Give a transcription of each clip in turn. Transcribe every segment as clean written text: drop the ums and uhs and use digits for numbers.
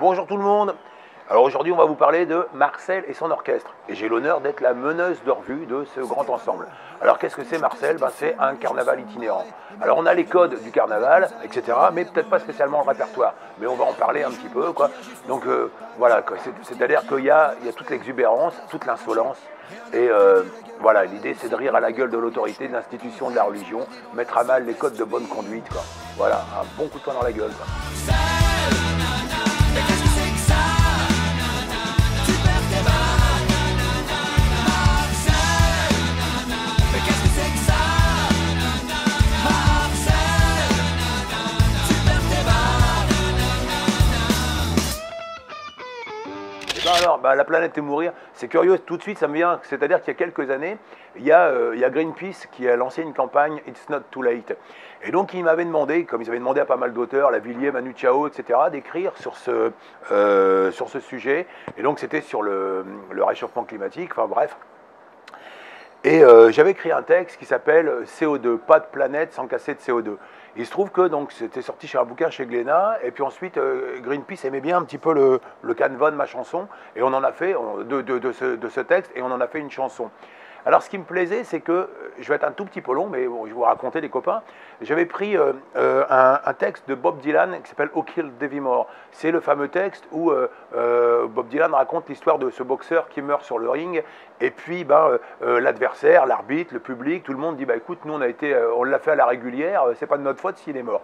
Bonjour tout le monde. Alors aujourd'hui, on va vous parler de Marcel et son orchestre. Et j'ai l'honneur d'être la meneuse de revue de ce grand ensemble. Alors qu'est-ce que c'est Marcel? C'est un carnaval itinérant. Alors on a les codes du carnaval, etc. Mais peut-être pas spécialement le répertoire. Mais on va en parler un petit peu, quoi. Donc voilà, c'est-à-dire qu'il y a toute l'exubérance, toute l'insolence. Et voilà, l'idée c'est de rire à la gueule de l'autorité, de l'institution, de la religion, mettre à mal les codes de bonne conduite, quoi. Voilà, un bon coup de poing dans la gueule, quoi. Alors, la planète est mourir, c'est curieux, tout de suite ça me vient, c'est-à-dire qu'il y a quelques années, il y a Greenpeace qui a lancé une campagne It's Not Too Late. Et donc ils m'avaient demandé, comme ils avaient demandé à pas mal d'auteurs, Lavillier, Manu Chao, etc., d'écrire sur ce sujet. Et donc c'était sur le réchauffement climatique, enfin bref. Et j'avais écrit un texte qui s'appelle CO2, pas de planète sans casser de CO2. Il se trouve que c'était sorti chez un bouquin chez Glénat, et puis ensuite Greenpeace aimait bien un petit peu le canevas de ma chanson, et on en a fait, de ce texte, et on en a fait une chanson. Alors ce qui me plaisait, c'est que, je vais être un tout petit peu long, mais bon, je vais vous raconter les copains, j'avais pris un texte de Bob Dylan qui s'appelle O'Kill Devy Moore. C'est le fameux texte où Bob Dylan raconte l'histoire de ce boxeur qui meurt sur le ring, et puis l'adversaire, l'arbitre, le public, tout le monde dit bah, « écoute, nous on l'a fait à la régulière, c'est pas de notre faute s'il est mort ».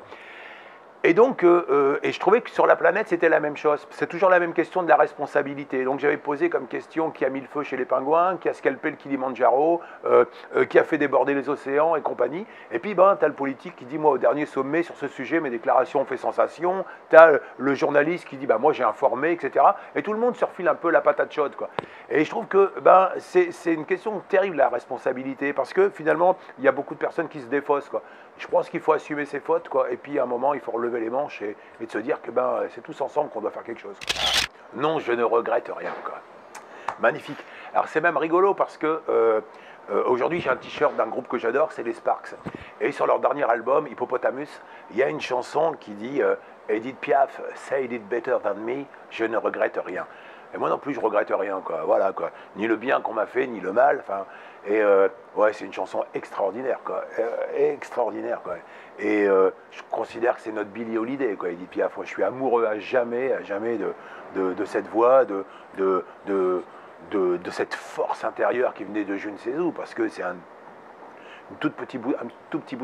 Et donc, je trouvais que sur la planète, c'était la même chose. C'est toujours la même question de la responsabilité. Donc, j'avais posé comme question qui a mis le feu chez les pingouins, qui a scalpé le Kilimanjaro, qui a fait déborder les océans et compagnie. Et puis, t'as le politique qui dit, moi, au dernier sommet sur ce sujet, mes déclarations ont fait sensation. T'as le journaliste qui dit, moi, j'ai informé, etc. Et tout le monde se refile un peu la patate chaude, quoi. Et je trouve que c'est une question terrible, la responsabilité, parce que finalement, il y a beaucoup de personnes qui se défaussent, quoi. Je pense qu'il faut assumer ses fautes, quoi. Et puis, à un moment, il faut relever les manches et de se dire que c'est tous ensemble qu'on doit faire quelque chose. Non, je ne regrette rien, quoi. Magnifique. Alors, c'est même rigolo parce que aujourd'hui, j'ai un t-shirt d'un groupe que j'adore, c'est les Sparks. Et sur leur dernier album, Hippopotamus, il y a une chanson qui dit Edith Piaf, Say It Better Than Me, je ne regrette rien. Et moi non plus, je regrette rien, quoi. Voilà, quoi. Ni le bien qu'on m'a fait, ni le mal. Enfin, ouais, c'est une chanson extraordinaire, quoi. Extraordinaire, quoi. Et je considère que c'est notre Billie Holiday, quoi. Edith Piaf. Je suis amoureux à jamais de cette voix, de cette force intérieure qui venait de je ne sais où, parce que c'est un tout petit bout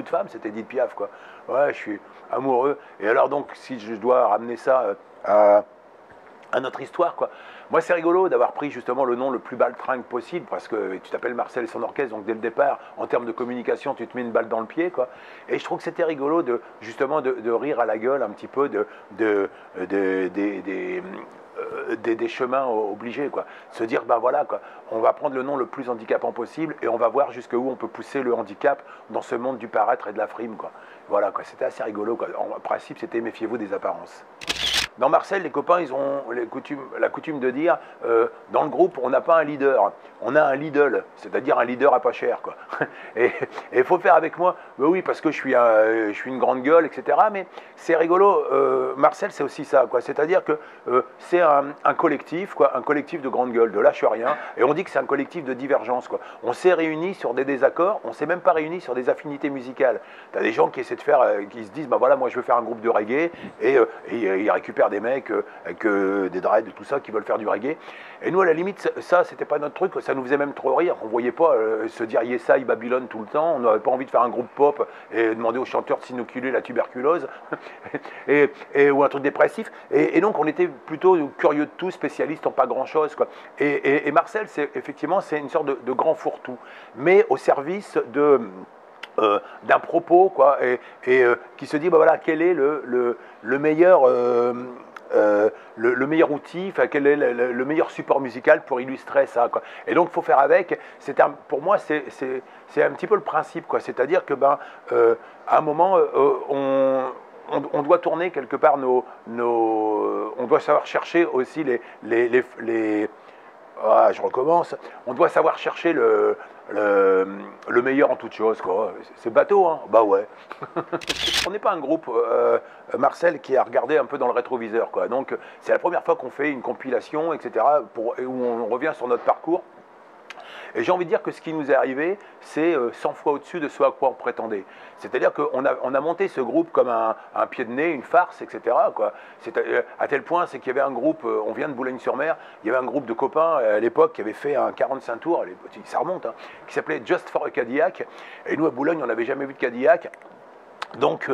de femme, c'était Edith Piaf, quoi. Ouais, je suis amoureux. Et alors donc, si je dois ramener ça à notre histoire, quoi. Moi, c'est rigolo d'avoir pris justement le nom le plus baltringue possible, parce que tu t'appelles Marcel et son orchestre, donc dès le départ, en termes de communication, tu te mets une balle dans le pied, quoi. Et je trouve que c'était rigolo de justement de rire à la gueule un petit peu des chemins obligés, quoi. Se dire, voilà, quoi, on va prendre le nom le plus handicapant possible et on va voir jusqu'où on peut pousser le handicap dans ce monde du paraître et de la frime, quoi. Voilà, quoi, c'était assez rigolo, quoi. En principe, c'était méfiez-vous des apparences. Dans Marcel, les copains, ils ont la coutume de dire dans le groupe, on n'a pas un leader, on a un Lidl, c'est-à-dire un leader à pas cher, quoi. Et il faut faire avec moi, mais oui, parce que je suis une grande gueule, etc. Mais c'est rigolo, Marcel, c'est aussi ça, quoi. C'est-à-dire que c'est un collectif, quoi, un collectif de grande gueule, de lâche rien, et on dit que c'est un collectif de divergence, quoi. On s'est réunis sur des désaccords, on s'est même pas réunis sur des affinités musicales. T'as des gens qui essaient de faire, qui se disent, voilà, moi je veux faire un groupe de reggae, et ils récupèrent des mecs avec des dreads et tout ça qui veulent faire du reggae. Et nous, à la limite, ça, c'était pas notre truc, ça nous faisait même trop rire. On voyait pas se dire Yesai Babylone tout le temps, on n'avait pas envie de faire un groupe pop et demander aux chanteurs de s'inoculer la tuberculose ou un truc dépressif. Et donc, on était plutôt curieux de tout, spécialistes en pas grand-chose, quoi. Et Marcel, effectivement, c'est une sorte de grand fourre-tout, mais au service d'un propos, quoi, et qui se dit voilà, quel est le meilleur outil, enfin quel est le meilleur support musical pour illustrer ça, quoi. Et donc il faut faire avec. Pour moi, c'est un petit peu le principe, quoi. C'est-à-dire que à un moment, on doit tourner quelque part on doit savoir chercher aussi Ah, je recommence. On doit savoir chercher le meilleur en toute chose, quoi. C'est bateau, hein? Bah ouais. On n'est pas un groupe, Marcel, qui a regardé un peu dans le rétroviseur, quoi. Donc, c'est la première fois qu'on fait une compilation, etc., où on revient sur notre parcours. Et j'ai envie de dire que ce qui nous est arrivé, c'est 100 fois au-dessus de ce à quoi on prétendait. C'est-à-dire qu'on a monté ce groupe comme un pied de nez, une farce, etc., quoi. À tel point, c'est qu'il y avait un groupe, on vient de Boulogne-sur-Mer, il y avait un groupe de copains à l'époque qui avait fait un 45 tours, ça remonte, hein, qui s'appelait Just for a Cadillac. Et nous, à Boulogne, on n'avait jamais vu de Cadillac. Donc,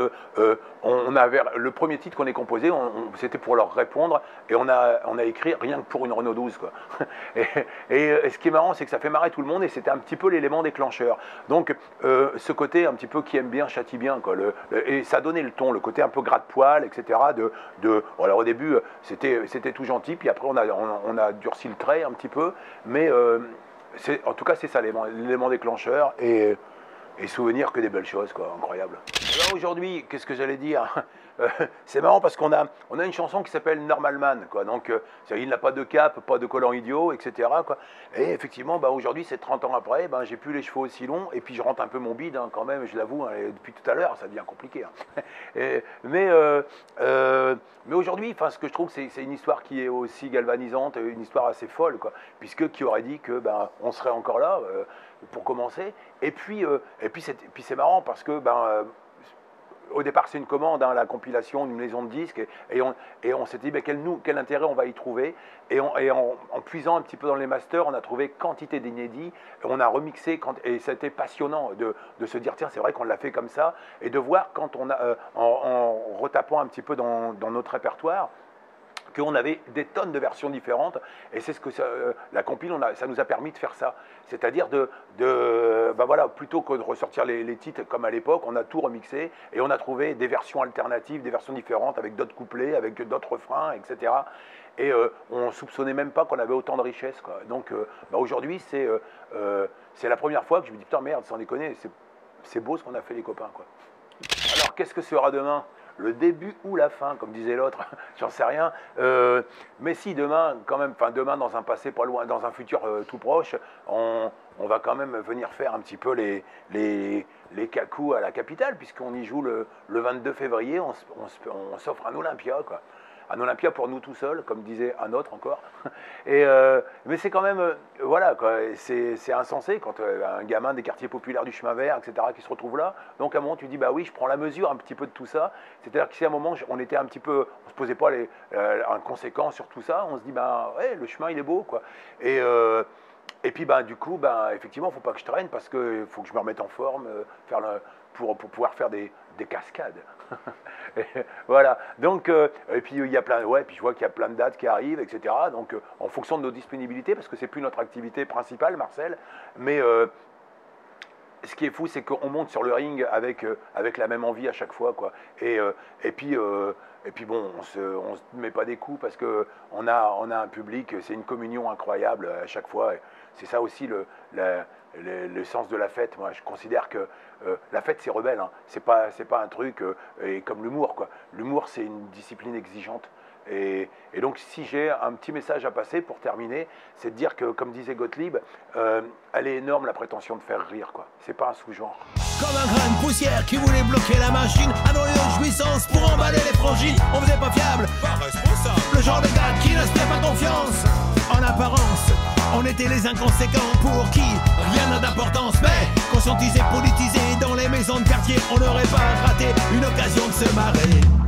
on avait, le premier titre qu'on ait composé, c'était pour leur répondre, et on a écrit rien que pour une Renault 12, quoi. Et ce qui est marrant, c'est que ça fait marrer tout le monde, et c'était un petit peu l'élément déclencheur. Donc, ce côté un petit peu qui aime bien, châtie bien, quoi, et ça donnait le ton, le côté un peu gratte-poil, etc. Alors, au début, c'était tout gentil, puis après, on a durci le trait un petit peu, mais en tout cas, c'est ça l'élément déclencheur, et souvenir que des belles choses, quoi, incroyable. Alors aujourd'hui, qu'est-ce que j'allais dire? C'est marrant parce qu'on a une chanson qui s'appelle Normal Man, quoi. Donc, il n'a pas de cap, pas de collant idiot, etc., quoi. Et effectivement, bah, aujourd'hui, c'est 30 ans après, bah, j'ai plus les cheveux aussi longs, et puis je rentre un peu mon bide, hein, quand même, je l'avoue, hein, depuis tout à l'heure, ça devient compliqué, hein. Mais aujourd'hui, ce que je trouve, c'est une histoire qui est aussi galvanisante, une histoire assez folle, quoi, puisque qui aurait dit que bah, on serait encore là, pour commencer, et puis c'est marrant parce que au départ, c'est une commande, hein, la compilation d'une maison de disques, et on s'est dit ben, quel intérêt on va y trouver. Et en puisant un petit peu dans les masters, on a trouvé quantité d'inédits, on a remixé, et c'était passionnant de se dire tiens, c'est vrai qu'on l'a fait comme ça, et de voir quand on a, en retapant un petit peu dans notre répertoire, qu'on avait des tonnes de versions différentes, et c'est ce que la compile, ça nous a permis de faire ça. C'est-à-dire ben voilà, plutôt que de ressortir les titres comme à l'époque, on a tout remixé, et on a trouvé des versions alternatives, des versions différentes, avec d'autres couplets, avec d'autres refrains, etc. Et on ne soupçonnait même pas qu'on avait autant de richesse, quoi. Donc aujourd'hui, c'est la première fois que je me dis, putain, merde, sans déconner, c'est beau ce qu'on a fait les copains, quoi. Alors, qu'est-ce que sera demain ? Le début ou la fin, comme disait l'autre, j'en sais rien. Mais si demain, quand même, enfin demain dans un passé pas loin, dans un futur tout proche, on va quand même venir faire un petit peu les cacous à la capitale, puisqu'on y joue le 22 février, on s'offre un Olympia, quoi. Un Olympia pour nous tout seuls, comme disait un autre encore. Mais c'est quand même, voilà, c'est insensé quand un gamin des quartiers populaires du chemin vert, etc., qui se retrouve là. Donc à un moment, tu dis, bah oui, je prends la mesure un petit peu de tout ça. C'est-à-dire que si à un moment, on était un petit peu, on se posait pas en conséquence sur tout ça, on se dit, bah ouais, le chemin, il est beau, quoi. Et puis, bah, du coup, bah, effectivement, il ne faut pas que je traîne parce qu'il faut que je me remette en forme pour pouvoir faire des cascades. Voilà. Donc, et puis, il y a plein, ouais, puis je vois qu'il y a plein de dates qui arrivent, etc. Donc, en fonction de nos disponibilités, parce que ce n'est plus notre activité principale, Marcel, mais ce qui est fou, c'est qu'on monte sur le ring avec la même envie à chaque fois, quoi. Et puis bon, on se met pas des coups parce qu'on a un public, c'est une communion incroyable à chaque fois. C'est ça aussi le sens de la fête. Moi, je considère que la fête, c'est rebelle, hein. C'est pas un truc et comme l'humour, quoi. L'humour, c'est une discipline exigeante. Et donc, si j'ai un petit message à passer pour terminer, c'est de dire que, comme disait Gottlieb, elle est énorme la prétention de faire rire, quoi. C'est pas un sous-genre. Comme un grain de poussière qui voulait bloquer la machine, un lieu de jouissance pour emballer les frangines. On faisait pas fiable, pas responsable. Le genre de gars qui ne se fait pas confiance. En apparence, on était les inconséquents pour qui rien n'a d'importance. Mais conscientisés, politisés, dans les maisons de quartier, on n'aurait pas raté une occasion de se marrer.